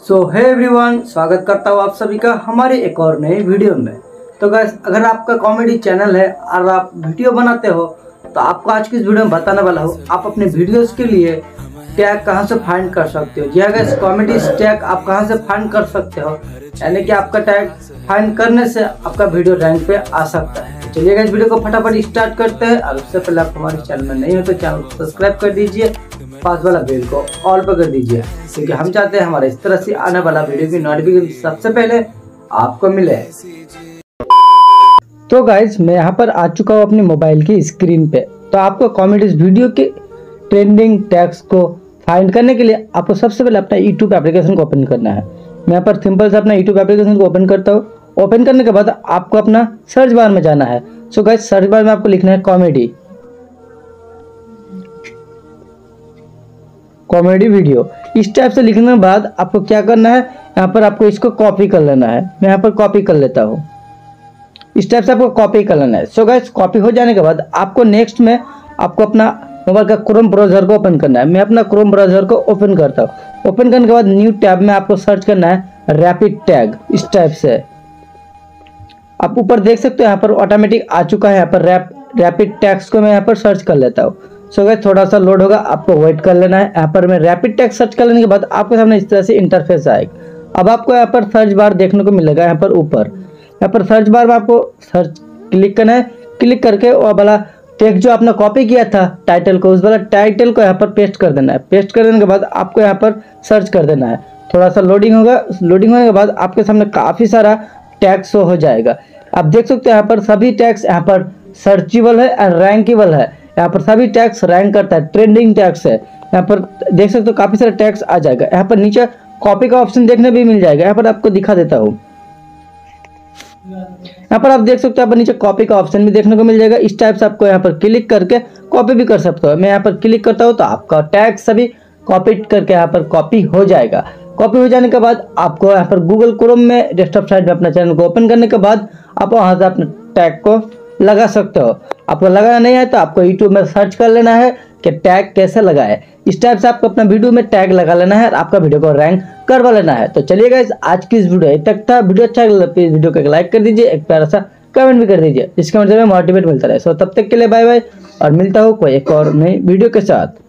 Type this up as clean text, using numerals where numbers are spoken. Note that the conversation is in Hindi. सो हे एवरीवन, स्वागत करता हूँ आप सभी का हमारे एक और नए वीडियो में। तो गाइस, अगर आपका कॉमेडी चैनल है और आप वीडियो बनाते हो तो आपको आज की इस वीडियो में बताने वाला हूँ आप अपने वीडियोस के लिए टैग कहाँ से फाइंड कर सकते हो। जी हाँ गाइस, कॉमेडी टैग आप कहाँ से फाइंड कर सकते हो, यानी कि आपका टैग फाइंड करने से आपका वीडियो रैंक पे आ सकता है। चलिए गाइस, वीडियो को फटाफट स्टार्ट करते हैं। और उससे पहले आप हमारे चैनल में नहीं हो तो चैनल को सब्सक्राइब कर दीजिए, पास वाला बेल को ऑल पर कर दीजिए, क्योंकि हम चाहते हैं हमारे इस तरह से आने वाला वीडियो की नोटिफिकेशन सबसे पहले आपको मिले। तो गाइज, मैं यहाँ पर आ चुका हूँ अपने मोबाइल की स्क्रीन पे। तो आपको कॉमेडीज वीडियो के ट्रेंडिंग टैग्स को फाइंड करने के लिए आपको सबसे पहले अपना यूट्यूब एप्लीकेशन को ओपन करना है। मैं यहाँ पर सिंपल से अपना यूट्यूब एप्लीकेशन को ओपन करता हूँ। ओपन करने के बाद आपको अपना सर्च बार में जाना है। सो गाइज, सर्च बार में आपको लिखना है कॉमेडी वीडियो। इस टाइप से लिखने के बाद आपको क्या करना है, यहाँ पर आपको इसको कॉपी कर लेना है। मैं यहाँ पर कॉपी कर लेता हूँ। इस टाइप से आपको कॉपी कर लेना है। सो गाइस, कॉपी हो जाने के बाद आपको नेक्स्ट में आपको अपना मोबाइल का क्रोम ब्राउजर को ओपन करना है। मैं अपना क्रोम ब्राउजर को ओपन करता हूँ। ओपन करने के बाद न्यू टैब में आपको सर्च करना है रैपिड टैग। इस टाइप से आप ऊपर देख सकते हो, यहाँ पर ऑटोमेटिक आ चुका है। यहाँ पर रैपिड टैग्स को मैं यहाँ पर सर्च कर लेता हूँ। सो गाइस, थोड़ा सा लोड होगा, आपको वेट कर लेना है। यहाँ पर मैं रैपिड टैग सर्च कर लेने के बाद आपके सामने इस तरह से इंटरफेस आएगा। अब आपको यहाँ पर सर्च बार देखने को मिलेगा। यहाँ पर ऊपर यहाँ पर सर्च बार में आपको सर्च क्लिक करना है। क्लिक करके वो वाला टेक्स्ट जो आपने कॉपी किया था टाइटल को, उस वाला टाइटल को यहाँ पर पेस्ट कर देना है। पेस्ट कर देने के बाद आपको यहाँ पर सर्च कर देना है। थोड़ा सा लोडिंग होगा। लोडिंग होने के बाद आपके सामने काफ़ी सारा टैग शो हो जाएगा। आप देख सकते हो यहाँ पर सभी टैग्स यहाँ पर सर्चेबल है और रैंकेबल है। यहाँ पर सभी टैग्स रैंक करता है, ट्रेंडिंग टैग्स है। यहाँ पर देख सकते हो काफ़ी सारे टैग्स आ जाएगा। यहाँ पर नीचे कॉपी का ऑप्शन देखने भी मिल जाएगा। यहाँ पर आपको दिखा देता हूँ। यहाँ पर आप देख सकते हो, यहाँ पर नीचे कॉपी का ऑप्शन भी देखने को मिल जाएगा। इस टाइप से आपको यहाँ पर क्लिक करके कॉपी भी कर सकते हो। मैं यहाँ पर क्लिक करता हूँ तो आपका टैग सभी कॉपी करके यहाँ पर कॉपी हो जाएगा। कॉपी हो जाने के बाद आपको यहाँ पर गूगल क्रोम में डेस्कटॉप साइड में अपना चैनल को ओपन करने के बाद आप वहाँ से अपने टैग को लगा सकते हो। आपको लगाना नहीं है तो आपको यूट्यूब में सर्च कर लेना है कि टैग कैसे लगाएं। इस टाइप से आपको अपना वीडियो में टैग लगा लेना है और आपका वीडियो को रैंक करवा लेना है। तो चलिए गाइस, आज की इस वीडियो तक था। वीडियो अच्छा लगा तो इस वीडियो को लाइक कर दीजिए, एक प्यारा सा कमेंट भी कर दीजिए, जिसके मतलब मोटिवेट मिलता रहे। सो तब तक के लिए बाय बाय, और मिलता हूँ कोई एक और नई वीडियो के साथ।